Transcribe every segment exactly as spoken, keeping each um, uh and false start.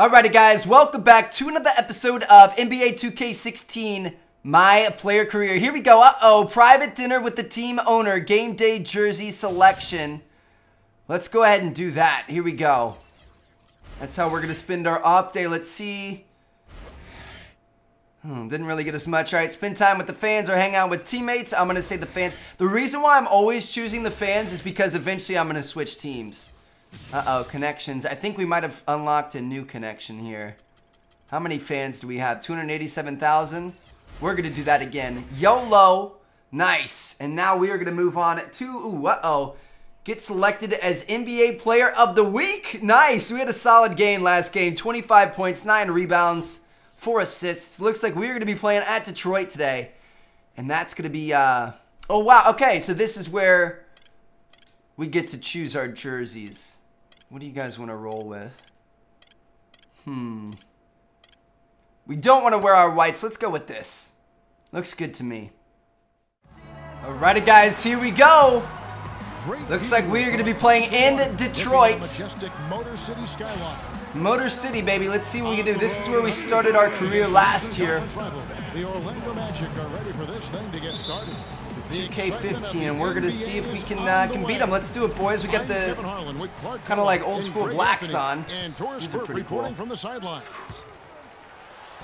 Alrighty guys, welcome back to another episode of N B A two K sixteen, My Player Career. Here we go. Uh-oh, private dinner with the team owner, game day jersey selection. Let's go ahead and do that. Here we go. That's how we're gonna spend our off day. Let's see. Hmm, didn't really get us much. All right, spend time with the fans or hang out with teammates. I'm gonna say the fans. The reason why I'm always choosing the fans is because eventually I'm gonna switch teams. Uh-oh, connections. I think we might have unlocked a new connection here. How many fans do we have? two hundred eighty-seven thousand. We're going to do that again. YOLO. Nice. And now we are going to move on to... Ooh, uh-oh. Get selected as N B A Player of the Week. Nice. We had a solid game last game. twenty-five points, nine rebounds, four assists. Looks like we're going to be playing at Detroit today. And that's going to be... Uh... Oh, wow. Okay, so this is where we get to choose our jerseys. What do you guys want to roll with? Hmm. We don't want to wear our whites. Let's go with this. Looks good to me. Alrighty guys, here we go. Looks like we're going to be playing in Detroit. Motor City, baby. Let's see what we can do. This is where we started our career last year. The Orlando Magic are ready for this thing to get started. two K fifteen, and we're gonna see if we can uh, can beat them. Let's do it, boys. We got the kind of like old school blacks on. These are pretty cool.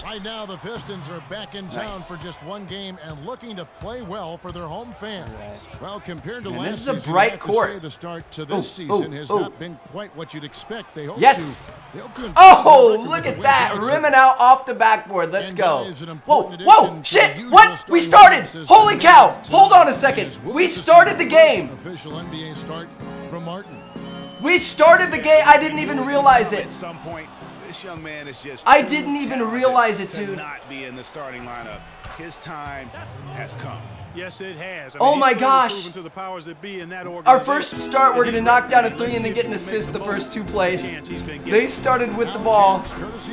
Right now, the Pistons are back in town nice. for just one game and looking to play well for their home fans. Right. Well, compared to Man, last this is a season, bright court. The start to this oh, season oh, has oh. not been quite what you'd expect. They hope yes. To, they hope to oh, look at that! Rimming out off the backboard. Let's and go. Whoa, whoa, shit! What? We started! Holy cow! Hold on a second. We started the game. Official N B A start from Martin. We started the game. I didn't even realize it. At some point. This young man is just I didn't even realize it, dude. Not be in the starting lineup. His time has come. Yes, it has. I mean, oh my gosh. To the powers that be in that organization. Our first start, we're going to knock down a three and then get an assist the first two plays. They started with the ball,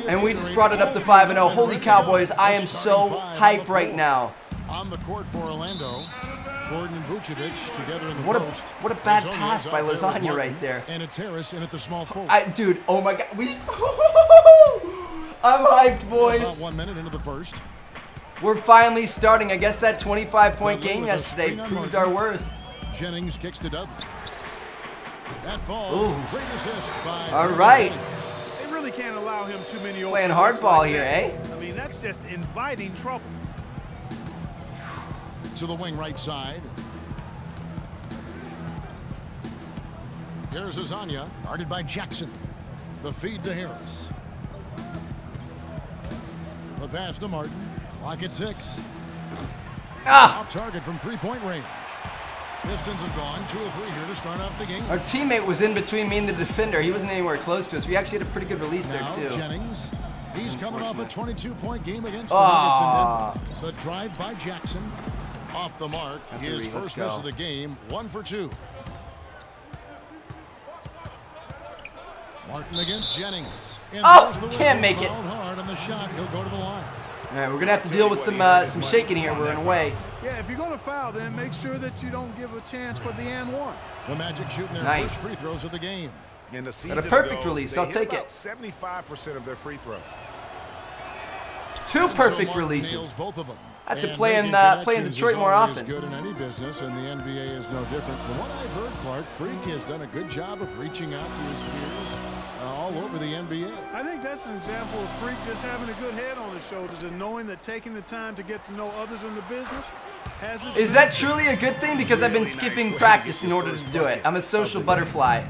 and we just brought it up to five and oh. Holy Cowboys! I am so hype right now. On the court for Orlando. Gordon and Vučević together in the what, a, what a bad Hezonja pass by Lasagna right there. And it's Harris in at the small forward. I, dude, oh my god. We, I'm hyped, boys. About one minute into the first. We're finally starting. I guess that twenty-five point Dudley game yesterday proved our worth. Jennings kicks to Dudley. That falls. Great assist by All right. They really can't allow him too many Playing hardball like here, eh? I mean, that's just inviting trouble. To the wing right side. Here's Hezonja, guarded by Jackson. The feed to Harris. The pass to Martin. Clock at six. Ah. Off target from three-point range. Pistons have gone two or three here to start off the game. Our teammate was in between me and the defender. He wasn't anywhere close to us. We actually had a pretty good release now, there too. Jennings. He's coming off a twenty-two point game against the Nuggets. The drive by Jackson. Off the mark. His first miss of the game. One for two. Martin against Jennings. Oh, can't make it. Hard on the shot. He'll go to the line. All right, we're gonna have to deal with some uh, some shaking here. We're in a way. Yeah, if you're gonna foul, then make sure that you don't give a chance for the and one. The Magic shooting their first free throws of the game. And a perfect release. I'll take it. seventy-five percent of their free throws. Two perfect releases. Both of them. I have to play in, uh, play in Detroit more often. Good in any business, and the N B A is no different. From what I've heard, Clark Freak has done a good job of reaching out to his peers uh, all over the N B A. I think that's an example of Freak just having a good head on his shoulders and knowing that taking the time to get to know others in the business has it. Is that truly a good thing? Because I've been skipping practice in order to do it. I'm a social butterfly.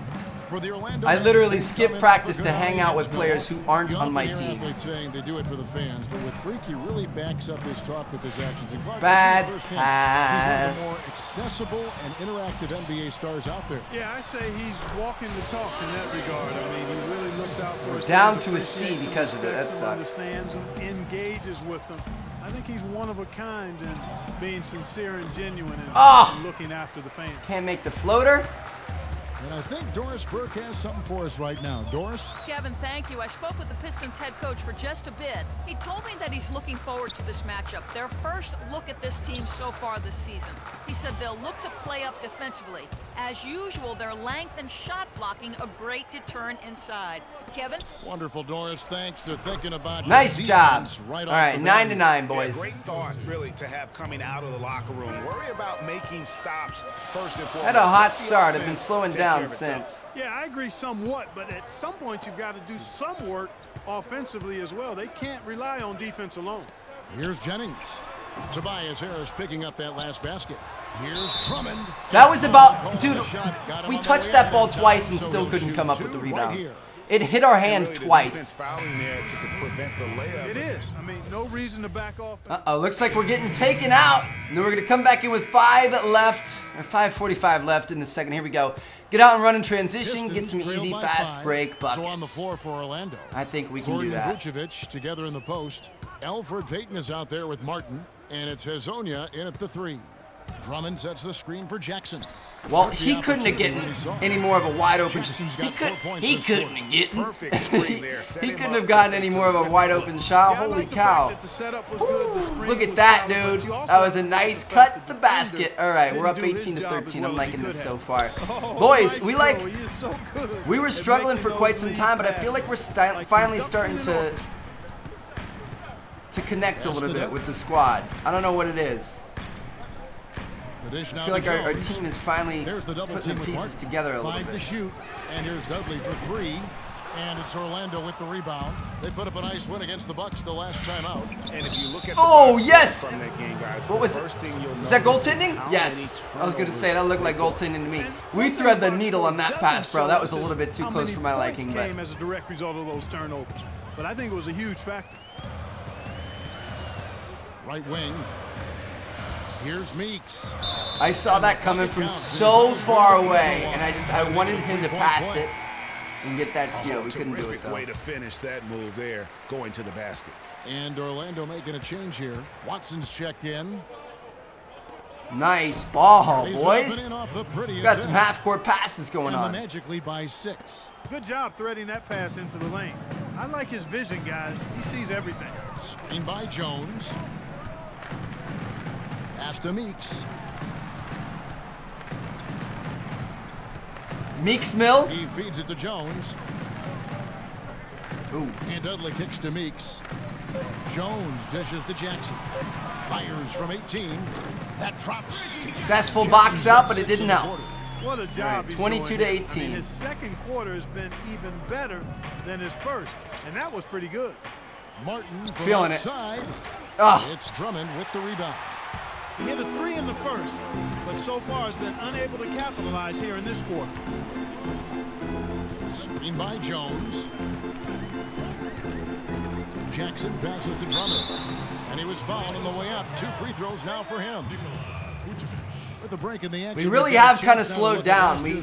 I literally skip practice to hang out with players who aren't on my team. They do it for the fans, but with Freak, he really backs up his talk with his actions. Bad pass. He's one of the more accessible and interactive N B A stars out there. Yeah, I say he's walking the talk in that regard. I mean, he really looks out for us. Down to a C because of it. That sucks. Engages with them. I think he's one of a kind in being sincere and genuine and looking after the fans. Can't make the floater. And I think Doris Burke has something for us right now. Doris? Kevin, thank you. I spoke with the Pistons head coach for just a bit. He told me that he's looking forward to this matchup, their first look at this team so far this season. He said they'll look to play up defensively. As usual, their length and shot blocking a great deterrent inside. Kevin? Wonderful, Doris. Thanks for thinking about nice job. Right. All right, nine to nine, boys. Yeah, great thought, really, to have coming out of the locker room. Worry about making stops first and foremost. Had a hot start. I've been slowing down since. Yeah, I agree somewhat, but at some point you've got to do some work offensively as well. They can't rely on defense alone. Here's Jennings. Tobias Harris picking up that last basket. Here's Drummond. That was about, dude, we touched that ball twice and still couldn't come up with the rebound. It hit our hand really twice. It is. I mean, no reason to back off. Uh-oh, looks like we're getting taken out. And then we're going to come back in with five left, or five forty-five left in the second. Here we go. Get out and run in transition, get some easy, fast five, break buckets. So on the floor for Orlando. I think we can do that. Vučević together in the post. Elfrid Payton is out there with Martin, and it's Hezonja in at the three. Drummond sets the screen for Jackson. Well, he couldn't have gotten any more of a wide open. He, could, he couldn't have gotten. he couldn't have gotten any more of a wide open shot. Holy cow! Ooh, look at that, dude. That was a nice cut at the basket. All right, we're up eighteen to thirteen. I'm liking this so far, boys. We like. We were struggling for quite some time, but I feel like we're finally starting to to connect a little bit with the squad. I don't know what it is. I feel like our, our team is finally the putting the pieces together a little Five bit. To shoot. And here's Dudley for three. And it's Orlando with the rebound. They put up a nice win against the Bucks the last time out. And if you look at oh, yes! Game, guys, what was it? Was that goaltending? Yes. I was going to say, that looked like goaltending to me. We thread the needle on that pass, bro. That was a little bit too close for my liking. But came as a direct result of those turnovers. But I think it was a huge factor. Right wing. Here's Meeks. I saw that coming from so far away, and I just I wanted him to pass it and get that steal. We couldn't do it though. Way to finish that move there, going to the basket. And Orlando making a change here. Watson's checked in. Nice ball, boys. We've got some half-court passes going on. Magically by six. Good job threading that pass into the lane. I like his vision, guys. He sees everything. Spin by Jones. To Meeks. Meeks Mill. He feeds it to Jones. Ooh. And Dudley kicks to Meeks. Jones dishes to Jackson. Fires from eighteen. That drops. Successful box out, but it didn't help. What a job. Right, twenty-two to eighteen. I mean, his second quarter has been even better than his first, and that was pretty good. Martin from feeling outside. It. Oh. It's Drummond with the rebound. He hit a three in the first, but so far has been unable to capitalize here in this quarter. Screen by Jones. Jackson passes to Drummond, and he was fouled on the way up. Two free throws now for him. With a break in the action, we really have kind of slowed down. We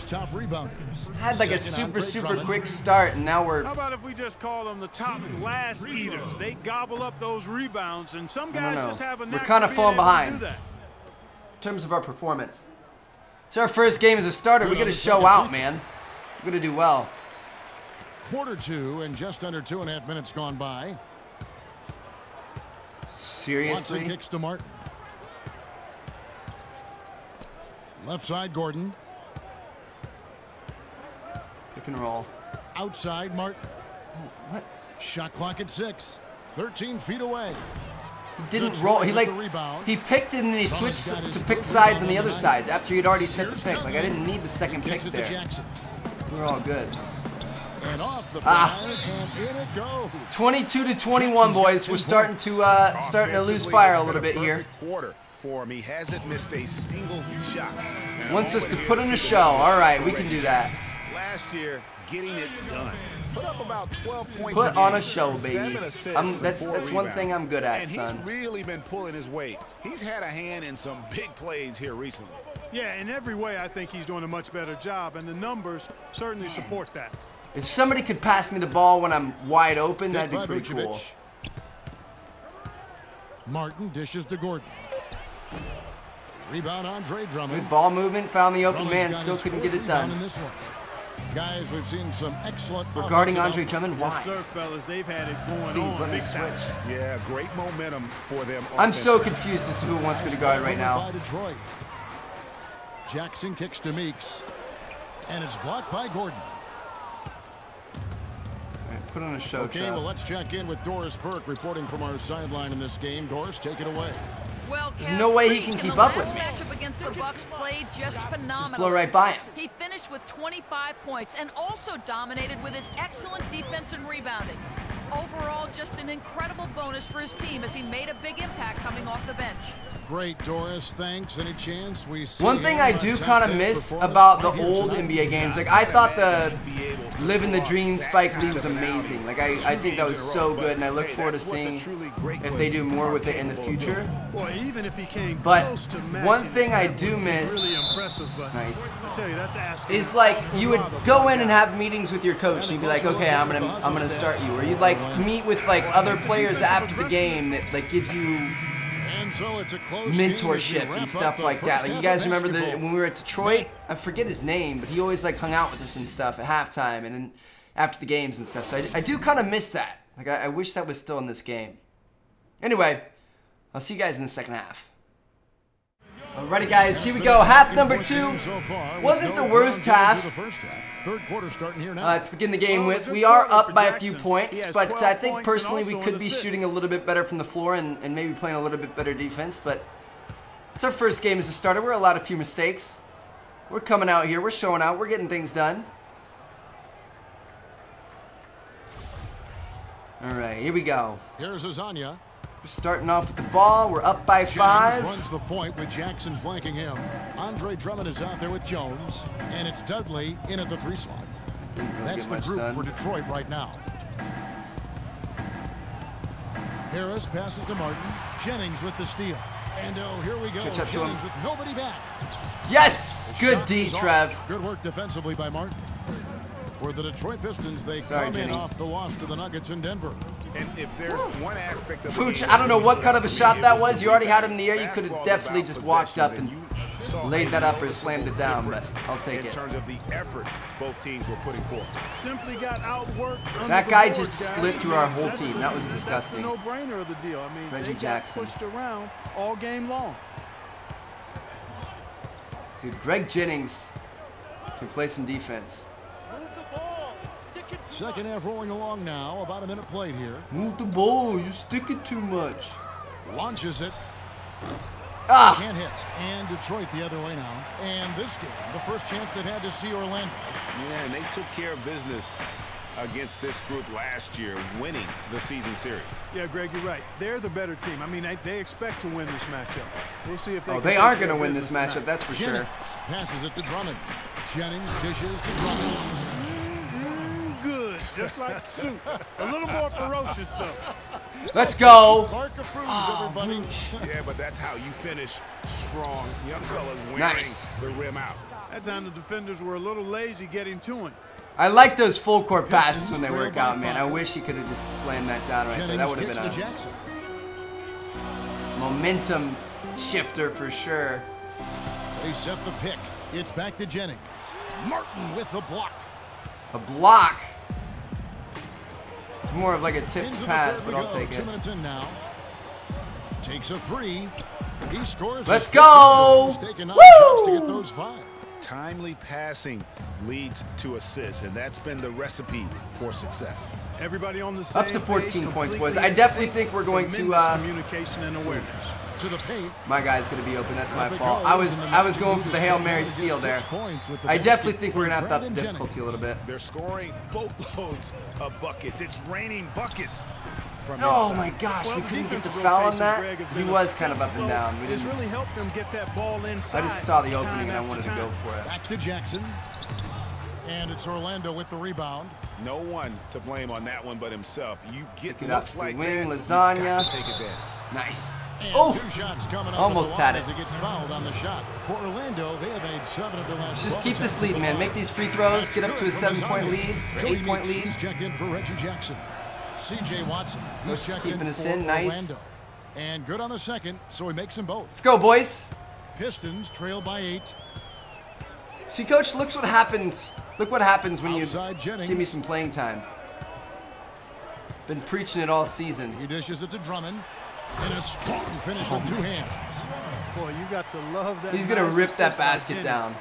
had like a super, super quick start, and now we're. How about if we just call them the top glass eaters? They gobble up those rebounds, and some guys just have a knack. We're kind of falling behind in terms of our performance. It's our first game as a starter. We got to show out, man. We're gonna do well. Quarter two, and just under two and a half minutes gone by. Seriously. Watson kicks to Martin. Left side, Gordon. Pick and roll. Outside, Martin. Oh, what? Shot clock at six. thirteen feet away. He didn't Six roll. He like he picked and then he switched to pick sides on the other sides after he'd already set the pick. Like I didn't need the second pick there. We were all good. And off the ah. And in it goes. twenty-two to twenty-one, boys. We're starting to uh, starting to lose fire a little bit here. For him. He hasn't missed a single shot. Now wants us to put in a show. All right, we can do that. Last year, getting it done. Put up about twelve points. Put on a show, baby. I'm, that's that's one thing I'm good at, son. And he's really been pulling his weight. He's had a hand in some big plays here recently. Yeah, in every way, I think he's doing a much better job, and the numbers certainly support that. If somebody could pass me the ball when I'm wide open, that'd be pretty cool. Martin dishes to Gordon. Rebound, Andre Drummond. Good ball movement, found the open Drummond's man, still couldn't get it done. In this one. Guys, we've seen some excellent. Regarding Andre Drummond, why? Yes, sir, fellas, they've had it going Please, on. let me Big switch. Time. Yeah, great momentum for them. I'm so confused as to who wants me to guard right now. Detroit. Jackson kicks to Meeks, and it's blocked by Gordon. Right, put on a show. Okay, Jeff. Well, let's check in with Doris Burke reporting from our sideline in this game. Doris, take it away. Well, There's no way he can keep up with me. Matchup against the Bucks played just phenomenal. Just blow right by him. He finished with twenty-five points and also dominated with his excellent defense and rebounding. Overall, just an incredible bonus for his team as he made a big impact coming off the bench. Great, Doris. Thanks. Any chance we see One thing I do kind of miss about the old N B A games, like I thought the Living the Dream Spike Lee was amazing. Like I, I think that was so good, and I look forward to seeing if they do more with it in the future. But one thing I do miss, nice, is like you would go in and have meetings with your coach, and you'd be like, okay, I'm gonna, I'm gonna start you, or you'd like meet with like other players after the game that like give you So it's a close mentorship and stuff like that. Like, you guys remember the, when we were at Detroit? I forget his name, but he always like hung out with us and stuff at halftime and then after the games and stuff. So I, I do kind of miss that. Like I, I wish that was still in this game. Anyway, I'll see you guys in the second half. Alrighty guys, here we go. Half number two wasn't the worst half. Third quarter starting here now. Uh, to begin the game with, we are up by a few points, but I think personally we could be shooting a little bit better from the floor and, and maybe playing a little bit better defense, but it's our first game as a starter. We're allowed a few mistakes. We're coming out here. We're showing out. We're getting things done. All right, here we go. Here's Hezonja. We're starting off with the ball. We're up by five. Jones runs the point with Jackson flanking him. Andre Drummond is out there with Jones, and it's Dudley in at the three slot. Really That's the group done. for Detroit right now. Harris passes to Martin. Jennings with the steal. And oh, here we go. Catch up to him. With nobody back. Yes, the good D, Trev. Good work defensively by Martin. For the Detroit Pistons, they Sorry, come Jennings. in off the loss to the Nuggets in Denver. And if there's one aspect of Vučević, I don't know what kind of a shot that was. You already had him in the air. You could have definitely just walked up and laid that up or slammed it down, but I'll take it. In terms of the effort both teams were putting forth. Simply got outworked. That guy just split through our whole team. That was disgusting. No-brainer of the deal. I mean, Reggie Jackson pushed around all game long. Dude, Greg Jennings can play some defense. Second half rolling along now. About a minute played here. Move the ball. You stick it too much. Launches it. Ah! Can't hit. And Detroit the other way now. And this game, the first chance they've had to see Orlando. Yeah, and they took care of business against this group last year, winning the season series. Yeah, Greg, you're right. They're the better team. I mean, they, they expect to win this matchup. We'll see if they. Oh, they are going to win this matchup. Tonight. That's for Jennings sure. Passes it to Drummond. Jennings dishes to Drummond. Just like soup. A little more ferocious, though. Let's go. Clark approves, oh, everybody. Yeah, but that's how you finish strong. Young fellas wearing nice. the rim out. That time the defenders were a little lazy getting to him. I like those full court passes when they work out, man. I wish he could have just slammed that down right there. That would have been a momentum shifter for sure. They set the pick. It's back to Jennings. Martin with the block. A block. It's more of like a tipped pass, but I'll take it. Two minutes in now. Takes a three. He scores. Let's go! Woo! To get those five. Timely passing leads to assists, and that's been the recipe for success. Everybody on the same Up to fourteen points, boys. I definitely think we're going to uh, communication and awareness. To the paint. My guy's gonna be open. That's my fault. I was I was going for the Hail Mary steal there. I definitely think we're gonna have to up the difficulty a little bit. They're scoring boatloads of buckets. It's raining buckets. Oh my gosh, we couldn't get the foul on that. He was kind of up and down. We didn't really help them get that ball inside. I just saw the opening and I wanted to go for it. Back to Jackson. And it's Orlando with the rebound. No one to blame on that one but himself. You get looks like wing Hezonja. Take it down. Nice. And oh, two shots coming almost had it. As it gets fouled on the shot. For Orlando, they have made seven of the last. Just keep this lead, man. Make these free throws. That's get up to a seven-point lead, eight-point lead. Check in for Reggie Jackson. C J Watson. He's keeping us in. Nice. Orlando. And good on the second, so he makes them both. Let's go, boys. Pistons trail by eight. See, coach, looks what happens Look what happens when you give me some playing time. Been preaching it all season. He dishes it to Drummond. And a strong finish oh with two hands. Boy, you got to love that. He's going to rip that basket down.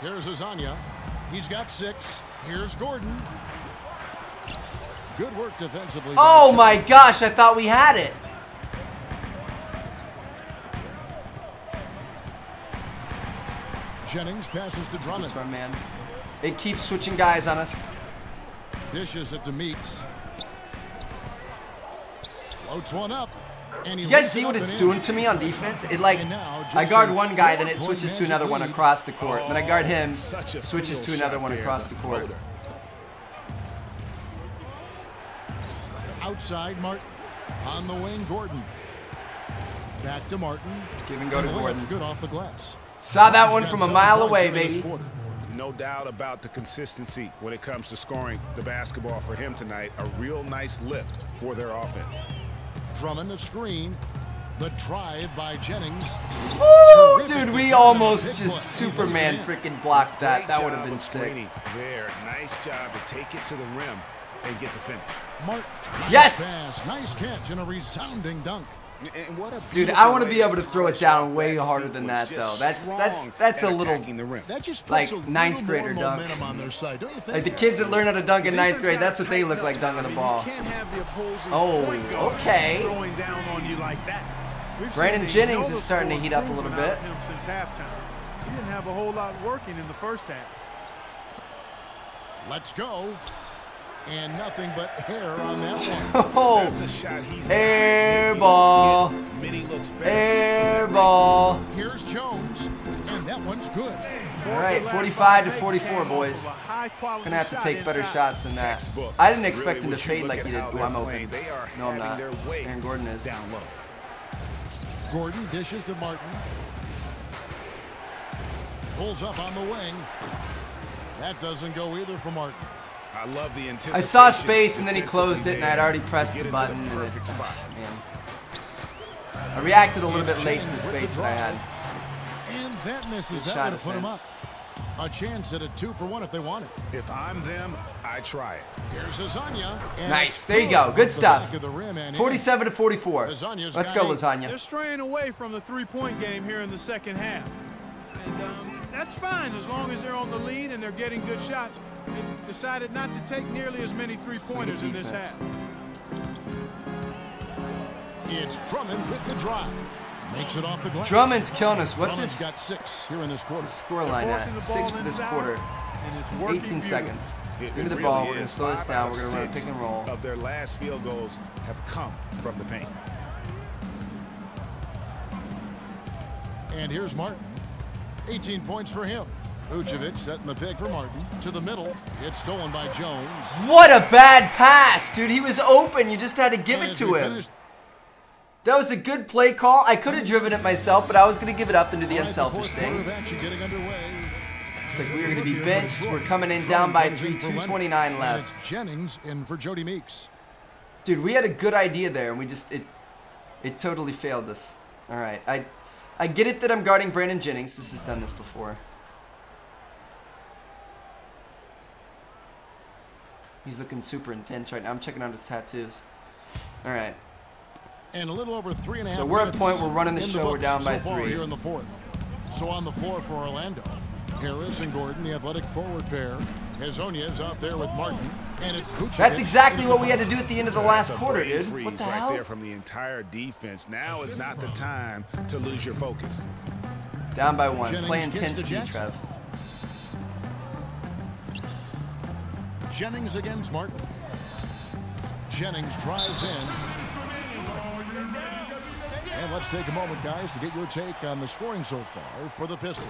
Here's Hezonja. He's got six. Here's Gordon. Good work defensively. Oh my gosh, I thought we had it. Jennings passes to Drummond. That's my man. They keep switching guys on us. Dishes at Demeeks. Floats one up. And you guys see what it's doing to me on defense? It like, I guard one guy, then it switches to another one across the court. Then I guard him, switches to another one across the court. Outside, Martin. On the wing, Gordon. Back to Martin. Give and go to Gordon. Good off the glass. Saw that one from a mile away, baby. No doubt about the consistency when it comes to scoring the basketball for him tonight. A real nice lift for their offense. Drummond, a screen. The drive by Jennings. Woo, dude, we almost just Superman freaking blocked that. That would have been sick. There, nice job to take it to the rim and get the finish. Mark, nice yes! Pass, nice catch and a resounding dunk. And what a dude, I want to be able to throw it down way harder than that, though. That's that's that's a little like ninth grader dunk. Like the kids that learn how to dunk in ninth grade, that's what they look like dunking the ball. Oh, okay. Brandon Jennings is starting to heat up a little bit. He didn't have a whole lot working in the first half. Let's go. And nothing but hair on that one. Oh, that's a shot. He's air ball. Air ball. Here's Jones. And that one's good. All right, forty-five to forty-four, boys. Gonna have to take better shots than that. I didn't expect him to fade like he did. Ooh, I'm open. No, I'm not. Aaron Gordon is. Gordon dishes to Martin. Pulls up on the wing. That doesn't go either for Martin. I love the anticipation. I saw space and then he closed it and I'd already pressed the button. The perfect spot. Man. I reacted a little bit late to the space that I had. And that misses. That would have put him up. A chance at a two for one if they want it. If I'm them, I try it. Here's Hezonja. Nice. There you go. Good stuff. forty-seven to forty-four. Let's go, Hezonja. They're straying away from the three-point game here in the second half. And um, that's fine as long as they're on the lead and they're getting good shots. They've decided not to take nearly as many three-pointers in this half. It's Drummond with the drive. Makes it off the glass. Drummond's killing us. What's Drummond's his got six here in this quarter. Score line at? Six for this quarter. eighteen seconds. Give me the really ball. We're going to slow this down. We're going to run a pick and roll. Of their last field goals have come from the paint. And here's Martin. eighteen points for him. Vučević setting the pick for Martin. To the middle. It's stolen by Jones. What a bad pass, dude. He was open. You just had to give and it to him. That was a good play call. I could have driven it myself, but I was going to give it up and do the unselfish thing. It's like we were going to be benched. We're coming in down by three, two twenty-nine left. Jennings in for Jody Meeks. Dude, we had a good idea there, and we just, it it totally failed us. All right. I, I get it that I'm guarding Brandon Jennings. This has done this before. He's looking super intense right now. I'm checking out his tattoos. All right. And a little over three and a half. So we're at a point. We're running the show. We're down by three. Here in the fourth. So on the floor for Orlando, Harris and Gordon, the athletic forward pair. Hezonja is out there with Martin, and it's Vučević. That's exactly what we had to do at the end of the last quarter, dude. What the hell? Right there from the entire defense. Now is not the time to lose your focus. Down by one. Play intensity, Trev. Jennings against Martin. Jennings drives in. And let's take a moment, guys, to get your take on the scoring so far for the Pistons.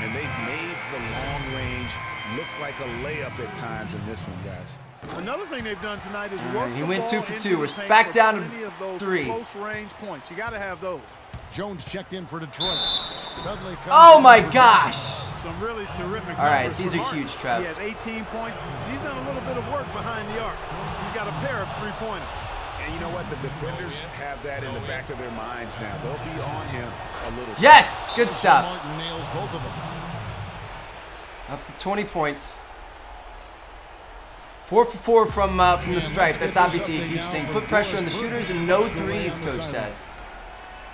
And they've made the long range look like a layup at times in this one, guys. Another thing they've done tonight is work. He went two for two. We're back down to three. Close range points. You got to have those. Jones checked in for Detroit. Oh my gosh. Some really terrific. All right, these are huge, Trev. He has eighteen points. He's done a little bit of work behind the arc. He's got a pair of three-pointers. And you know what? The defenders have that in the back of their minds now. They'll be on him a little. Yes! Good stuff. Nails both of them. Up to twenty points. Four for four from uh, from the stripe. That's obviously a huge thing. Put pressure on the shooters and no threes, coach says.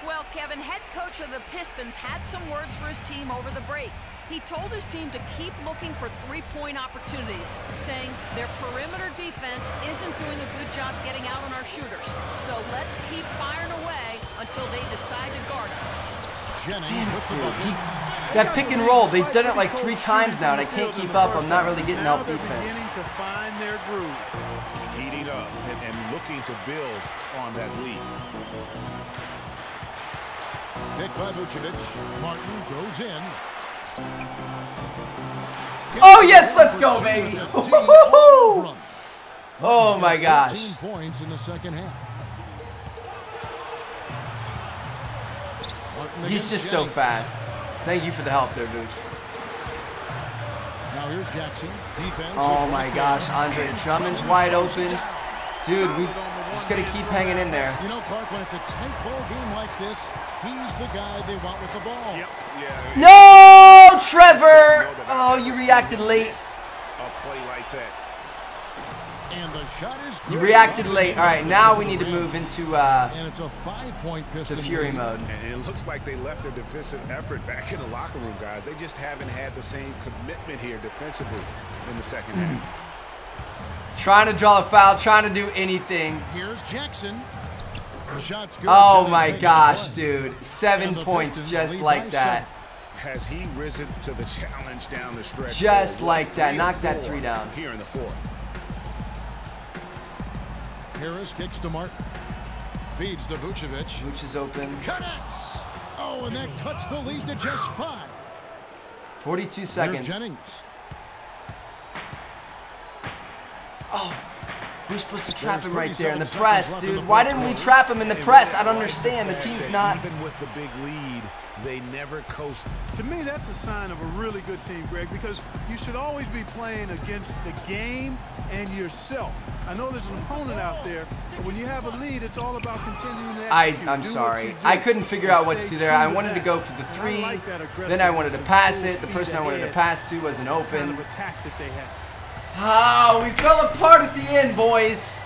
Well, Kevin, head coach of the Pistons had some words for his team over the break. He told his team to keep looking for three-point opportunities, saying their perimeter defense isn't doing a good job getting out on our shooters. So let's keep firing away until they decide to guard us. Damn it, dude. He, that pick and roll, they've done it like three times now, and I can't keep up. I'm not really getting help defense. To find their groove. Heating up and, and looking to build on that lead. Pick by Vučević. Martin goes in. Oh, yes, let's go, baby. Oh, my gosh. Points in the second half. He's just so fast. Thank you for the help there, Vuč. Now here's Jackson. Oh, my gosh. Andre Drummond's wide open. Dude, we just got to keep hanging in there. You know, Clark, when it's a tight ball game like this, he's the guy they want with the ball. Yep. Yeah, no, is. Trevor! Oh, you reacted late. A play like that. And the shot is you reacted late. All right, now we need to move into uh, and it's a five-point to Fury mode. And it looks like they left their defensive effort back in the locker room, guys. They just haven't had the same commitment here defensively in the second mm. half. Trying to draw a foul, trying to do anything. Here's Jackson. Shots good. Oh my gosh, dude. Seven points just like that. Has he risen to the challenge down the stretch? Just like that. Knock that three down. Here in the fourth. Harris kicks to Martin. Feeds to Vučević. Vuč is open. Connects. Oh, and that cuts the lead to just five. forty-two seconds. Here's Jennings. Oh, we're supposed to trap him right there in the press, dude. Why didn't we trap him in the press? I don't understand. The team's not. Even with the big lead, they never coast. To me, that's a sign of a really good team, Greg, because you should always be playing against the game and yourself. I know there's an opponent out there, but when you have a lead, it's all about continuing to execute. I, I'm sorry. I couldn't figure out what to do there. I wanted to go for the three. Then I wanted to pass it. The person I wanted to pass to wasn't open. Attack that they had. Oh, we fell apart at the end, boys.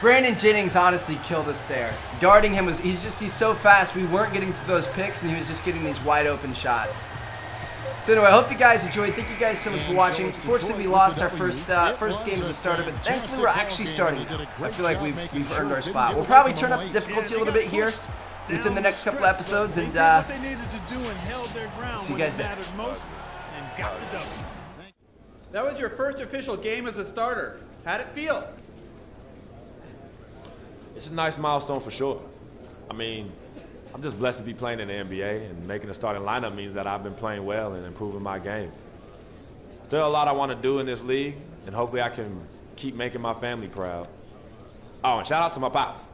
Brandon Jennings honestly killed us there. Guarding him was, he's just, he's so fast. We weren't getting through those picks, and he was just getting these wide open shots. So anyway, I hope you guys enjoyed. Thank you guys so much for watching. Unfortunately, we lost our first uh, first game as a starter, but thankfully we're actually starting. I feel like we've, we've earned our spot. We'll probably turn up the difficulty a little bit here within the next couple episodes, and uh, see you guys there. That was your first official game as a starter. How'd it feel? It's a nice milestone for sure. I mean, I'm just blessed to be playing in the N B A, and making a starting lineup means that I've been playing well and improving my game. Still a lot I want to do in this league, and hopefully I can keep making my family proud. Oh, and shout out to my pops.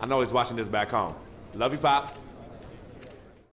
I know he's watching this back home. Love you, Pops.